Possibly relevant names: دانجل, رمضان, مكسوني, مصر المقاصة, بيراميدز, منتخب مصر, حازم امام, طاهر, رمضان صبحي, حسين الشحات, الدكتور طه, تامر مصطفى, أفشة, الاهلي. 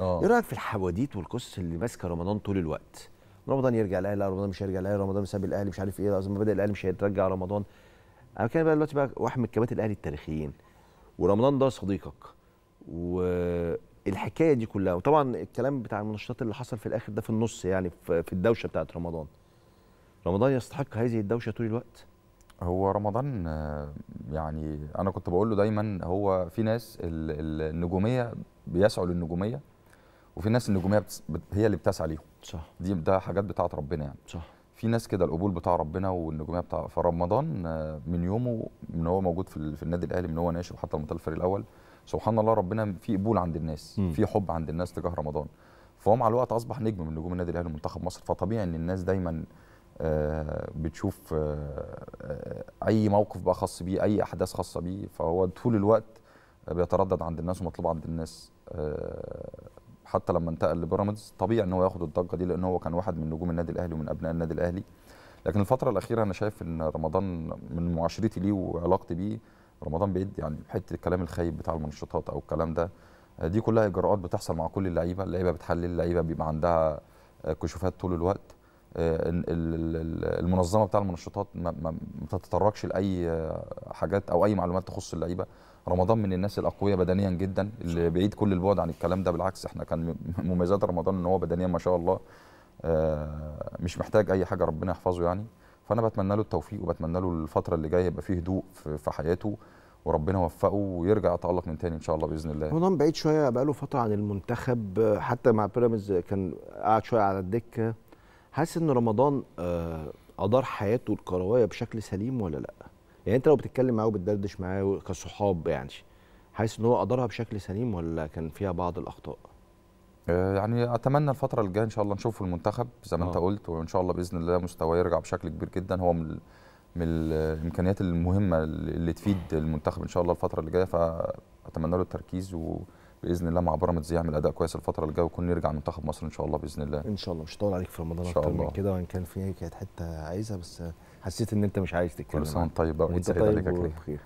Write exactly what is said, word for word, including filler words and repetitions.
اه ايه رايك في الحواديت والقصص اللي ماسكه رمضان طول الوقت؟ رمضان يرجع الاهلي، لا رمضان مش هيرجع الاهلي، رمضان ساب الاهلي مش عارف ايه، لما بدا الاهلي مش هيترجع رمضان. انا كان بقى دلوقتي بقى واحد من كباتن الاهلي التاريخيين، ورمضان ده صديقك، والحكايه دي كلها، وطبعا الكلام بتاع المنشطات اللي حصل في الاخر ده في النص، يعني في الدوشه بتاعه رمضان. رمضان يستحق هذه الدوشه طول الوقت؟ هو رمضان يعني انا كنت بقول له دايما، هو في ناس النجوميه بيسعوا للنجوميه، وفي ناس النجوميه هي اللي بتسعى ليهم. صح، دي ده حاجات بتاعت ربنا يعني. صح، في ناس كده القبول بتاع ربنا والنجوميه بتاع. فرمضان من يومه، من هو موجود في النادي الاهلي، من هو ناشئ وحتى المنتخب الفريق الاول، سبحان الله ربنا في قبول عند الناس، م. في حب عند الناس تجاه رمضان، فهو مع الوقت اصبح نجم من نجوم النادي الاهلي ومنتخب مصر. فطبيعي ان الناس دايما آه بتشوف آه آه اي موقف بقى خاص بيه، اي احداث خاصه بيه، فهو طول الوقت بيتردد عند الناس ومطلوب عند الناس. آه حتى لما انتقل لبيراميدز طبيعي ان هو ياخد الضجه دي، لان هو كان واحد من نجوم النادي الاهلي ومن ابناء النادي الاهلي. لكن الفتره الاخيره انا شايف ان رمضان من معاشرتي ليه وعلاقتي بيه، رمضان بيدي يعني حته الكلام الخايب بتاع المنشطات او الكلام ده، دي كلها اجراءات بتحصل مع كل اللعيبه، اللعيبه بتحلل، اللعيبه بيبقى عندها كشوفات طول الوقت، المنظمه بتاع المنشطات ما بتتطرقش لاي حاجات او اي معلومات تخص اللعيبه. رمضان من الناس الاقوياء بدنيا جدا، اللي بعيد كل البعد عن الكلام ده، بالعكس احنا كان مميزات رمضان ان هو بدنيا ما شاء الله مش محتاج اي حاجه، ربنا يحفظه يعني. فانا بتمنى له التوفيق، وبتمنى له الفتره اللي جايه يبقى فيه هدوء في حياته، وربنا يوفقه ويرجع يتالق من تاني ان شاء الله باذن الله. رمضان بعيد شويه بقى له فتره عن المنتخب، حتى مع بيراميدز كان قاعد شويه على الدكه. حاسس ان رمضان ادار حياته الكرويه بشكل سليم ولا لا؟ يعني انت لو بتتكلم معاه وبتدردش معاه كصحاب يعني، حاسس ان هو ادارها بشكل سليم ولا كان فيها بعض الاخطاء؟ يعني اتمنى الفتره الجايه ان شاء الله نشوف المنتخب زي ما انت قلت، وان شاء الله باذن الله مستواه يرجع بشكل كبير جدا. هو من من الامكانيات المهمه اللي تفيد المنتخب ان شاء الله الفتره اللي جايه، فاتمنى له التركيز، و باذن الله مع بيراميدز يعمل اداء كويس الفتره اللي جايه، ويكون يرجع منتخب مصر ان شاء الله باذن الله. ان شاء الله. مش هطول عليك في رمضان اكتر من كده، وان كان في كانت حته عايزها، بس حسيت ان انت مش عايز تتكلم. كل سنه وانت طيب بقى، وانت طيب وبخير.